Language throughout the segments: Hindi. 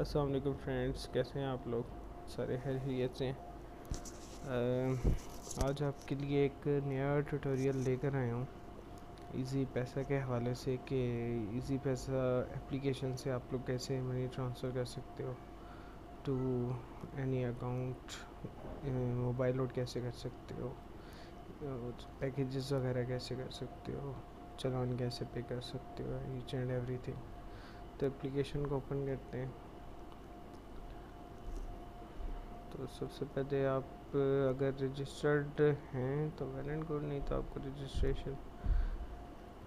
अस्सलाम वालेकुम फ्रेंड्स, कैसे हैं आप लोग? सारे खैरियत से हैं। आज आपके लिए एक नया ट्यूटोरियल लेकर आया हूँ इजी पैसा के हवाले से कि इजी पैसा एप्लीकेशन से आप लोग कैसे मनी ट्रांसफ़र कर सकते हो to any account, mobile load कैसे कर सकते हो, पैकेजेस वगैरह कैसे कर सकते हो, चलान कैसे पे कर सकते हो, ईच एंड एवरीथिंग। तो एप्लीकेशन को ओपन करते हैं। तो सबसे पहले आप अगर रजिस्टर्ड हैं तो वेल एंड गुड, नहीं तो आपको रजिस्ट्रेशन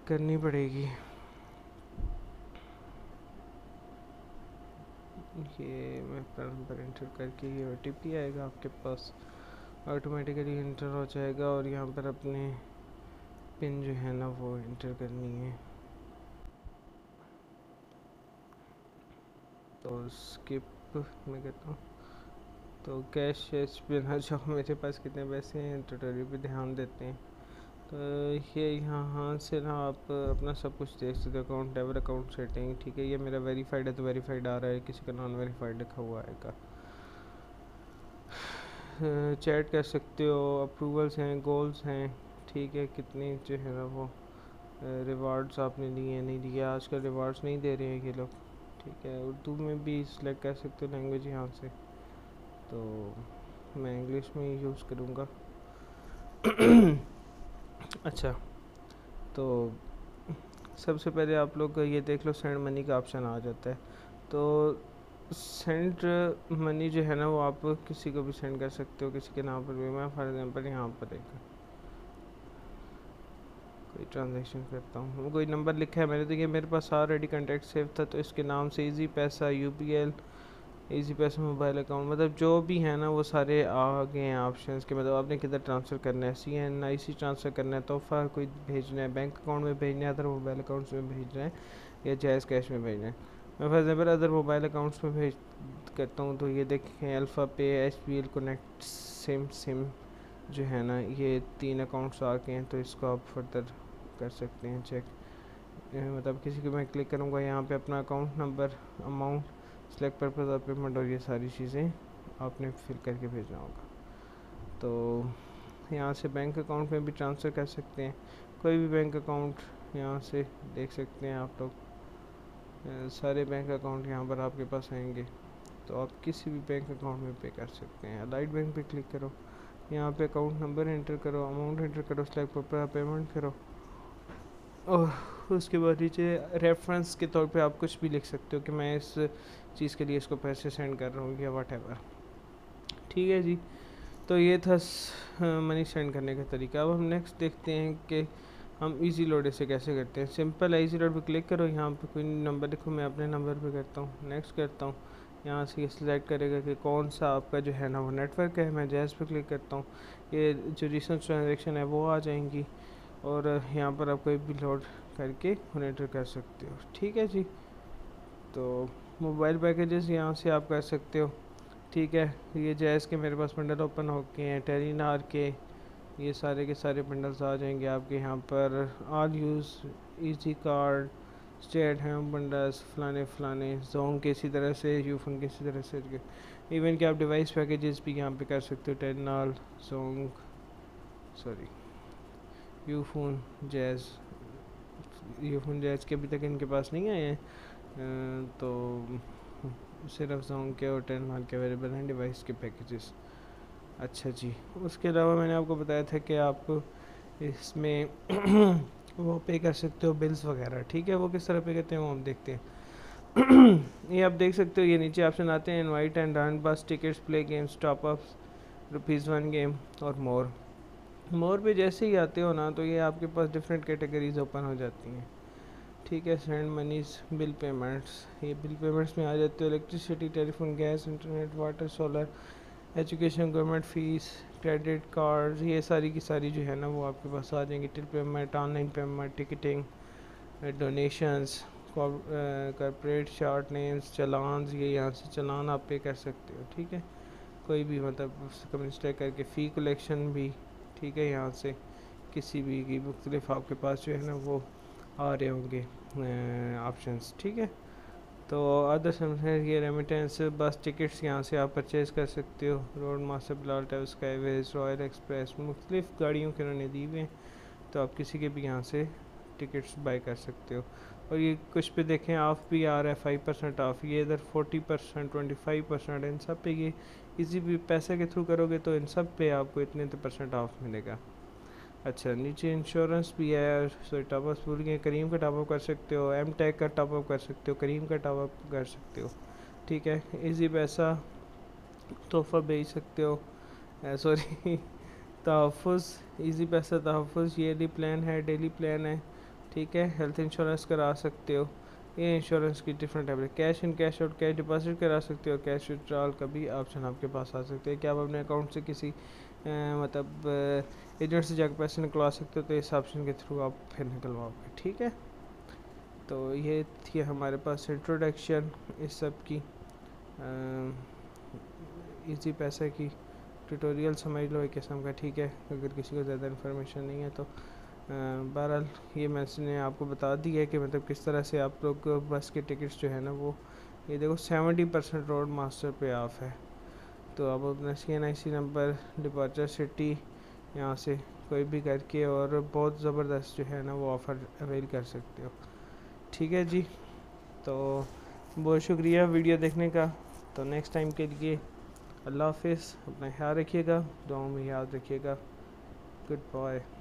करनी पड़ेगी। ये मैं पर इंटर करके ये OTP आएगा आपके पास, ऑटोमेटिकली इंटर हो जाएगा और यहाँ पर अपने पिन जो है ना वो इंटर करनी है। तो स्किप मैं करता हूँ। तो कैश बिना जो मेरे पास कितने पैसे हैं, टोटल पे ध्यान देते हैं। तो ये यहाँ से ना आप अपना सब कुछ देख सकते हो, अकाउंट डेवर, अकाउंट सेटिंग, ठीक है। ये मेरा वेरीफाइड है तो वेरीफाइड आ रहा है, किसी का नॉन वेरीफाइड लिखा हुआ आएगा। चैट कर सकते हो, अप्रूवल्स हैं, गोल्स हैं, ठीक है। कितने जो है ना वो रिवार्ड्स आपने लिए नहीं दिए, आजकल रिवार्ड्स नहीं दे रहे हैं ये लोग, ठीक है। उर्दू में भी सिलेक्ट कर सकते हो लैंग्वेज यहाँ से, तो मैं इंग्लिश में ही यूज़ करूँगा। अच्छा, तो सबसे पहले आप लोग ये देख लो, सेंड मनी का ऑप्शन आ जाता है। तो सेंड मनी जो है ना वो आप किसी को भी सेंड कर सकते हो, किसी के नाम पर भी। मैं फॉर एग्जांपल यहाँ पर एक कोई ट्रांजेक्शन करता हूँ, कोई नंबर लिखा है मैंने, तो ये मेरे पास ऑलरेडी कॉन्टैक्ट सेव था, तो इसके नाम से इजी पैसा UPL, इजी पैसा मोबाइल अकाउंट, मतलब जो भी है ना वो सारे आ गए हैं ऑप्शंस के। मतलब आपने किधर ट्रांसफ़र करना है, CNIC ट्रांसफ़र करना है, तोहफा कोई भेजना है, बैंक अकाउंट में भेजना है, अदर मोबाइल अकाउंट्स में भेजना है, या जैज़ कैश में भेजना है। मैं for example other mobile accounts में भेज करता हूँ। तो ये देखें, अल्फ़ा पे, HBL कनेक्ट, सिम जो है ना ये 3 अकाउंट्स आ गए हैं, तो इसको आप फर्दर कर सकते हैं चेक। मतलब किसी को मैं क्लिक करूँगा, यहाँ पे अपना account number, amount, select purpose of payment, और ये सारी चीज़ें आपने फिल करके भेजना होगा। तो यहाँ से बैंक अकाउंट में भी ट्रांसफ़र कर सकते हैं, कोई भी बैंक अकाउंट यहाँ से देख सकते हैं आप लोग। सारे बैंक अकाउंट यहाँ पर आपके पास आएंगे, तो आप किसी भी बैंक अकाउंट में पे कर सकते हैं। अलाइड बैंक पे क्लिक करो, यहाँ पे अकाउंट नंबर एंटर करो, अमाउंट एंटर करो, सिलेक्ट पर्पज़ ऑफ पेमेंट करो, और उसके बाद नीचे रेफरेंस के तौर पे आप कुछ भी लिख सकते हो कि मैं इस चीज़ के लिए इसको पैसे सेंड कर रहा हूँ या व्हाटएवर, ठीक है जी। तो ये था मनी सेंड करने का तरीका। अब हम नेक्स्ट देखते हैं कि हम इजी लोड इसे कैसे करते हैं। सिंपल है, इजी लोड पे क्लिक करो, यहाँ पे कोई नंबर लिखो, मैं अपने नंबर पे करता हूँ, नेक्स्ट करता हूँ। यहाँ से ये सिलेक्ट करेगा कि कौन सा आपका जो है ना वो नेटवर्क है। मैं जैज़ पे क्लिक करता हूँ, ये जो रिसेंट ट्रांजेक्शन है वो आ जाएंगी, और यहाँ पर आप कोई भी लोड करके एंटर कर सकते हो, ठीक है जी। तो मोबाइल पैकेजेस यहाँ से आप कर सकते हो, ठीक है। ये जैज़ के मेरे पास बंडल ओपन हो गए हैं, टेलीनॉर के ये सारे के सारे बंडल्स आ जाएंगे आपके यहाँ पर। All use, easy card, state हेम बंडल्स, फलाने जोंग के, इसी तरह से यूफोन के, इसी तरह से इवन कि आप डिवाइस पैकेजेस भी यहाँ पे कर सकते हो। Telenor, Zong, sorry Ufone, Jazz, Ufone Jazz के अभी तक इनके पास नहीं आए हैं, तो सिर्फ जोंग के और टेलेनॉर के अवेलेबल हैं डिवाइस के पैकेजेस। अच्छा जी, उसके अलावा मैंने आपको बताया था कि आप इसमें वो पे कर सकते हो बिल्स वगैरह, ठीक है। वो किस तरह पे करते हैं वो हम देखते हैं। ये आप देख सकते हो, ये नीचे ऑप्शन आते हैं, invite and earn, bus tickets, play games, top ups, ₹1 game और मोर पे जैसे ही आते हो ना तो ये आपके पास डिफरेंट कैटेगरीज ओपन हो जाती हैं, ठीक है। सेंड मनीज, बिल पेमेंट्स, ये बिल पेमेंट्स में आ जाते हो, electricity, telephone, gas, internet, water, solar, education, government fees, credit card, ये सारी की सारी जो है ना वो आपके पास आ जाएंगी। Till payment, online payment, ticketing, donations, corporate, short names, challan, ये यहाँ से चलान आप पे कर सकते हो, ठीक है। कोई भी मतलब कम्युनिस्टर करके फ़ी कलेक्शन भी, ठीक है, यहाँ से किसी भी की मुख्तलिफ आपके पास जो है ना वो आ रहे होंगे ऑप्शंस, ठीक है। तो अदर सर्विसेज ये रेमिटेंस बस टिकट्स यहाँ से आप परचेज़ कर सकते हो। Road master Bilal skyways royal express मुख्तलिफ गाड़ियों के उन्होंने दी हुए हैं, तो आप किसी के भी यहाँ से टिकट्स बाई कर सकते हो। और ये कुछ पे देखें ऑफ भी आ रहा है, 5% ऑफ, ये इधर 40%, 25%, इन सब पे ये इजी भी पैसे के थ्रू करोगे तो इन सब पे आपको इतने तो % ऑफ मिलेगा। अच्छा, नीचे इंश्योरेंस भी है, सो टॉपअप भूल गए, करीम का टॉपअप कर सकते हो, M-Tech का टॉपअप कर सकते हो, करीम का टॉपअप कर सकते हो, ठीक है। इजी पैसा तोहफा भेज सकते हो, सॉरी तहफ़ुज़, इजी पैसा तहफ़ुज़ ये प्लान है, डेली प्लान है, ठीक है। हेल्थ इंश्योरेंस करा सकते हो, ये इंश्योरेंस की डिफरेंट टाइप है, cash in cash out, cash deposit करा सकते हो, कैश विड्रॉल का भी ऑप्शन आपके पास आ सकते हैं कि आप अपने अकाउंट से किसी मतलब एजेंट से जाकर पैसे निकलवा सकते हो, तो इस ऑप्शन के थ्रू आप फिर निकलवाओगे, ठीक है। तो ये थी हमारे पास इंट्रोडक्शन इस सब की, इजी पैसा की ट्यूटोरियल समझ लो एक किस्म का, ठीक है, अगर किसी को ज़्यादा इन्फॉर्मेशन नहीं है तो। बहरहाल ये मैंने आपको बता दी है कि मतलब किस तरह से आप लोग बस के टिकट्स जो है ना वो ये देखो 70% रोड मास्टर पे ऑफ है, तो आप अपना CNIC नंबर, डिपार्चर सिटी यहाँ से कोई भी करके, और बहुत ज़बरदस्त जो है ना वो ऑफ़र अवेल कर सकते हो, ठीक है जी। तो बहुत शुक्रिया वीडियो देखने का, तो नेक्स्ट टाइम के लिए अल्लाह हाफिज़, अपना ख्याल रखिएगा, दुआओं में याद रखिएगा, गुड बाय।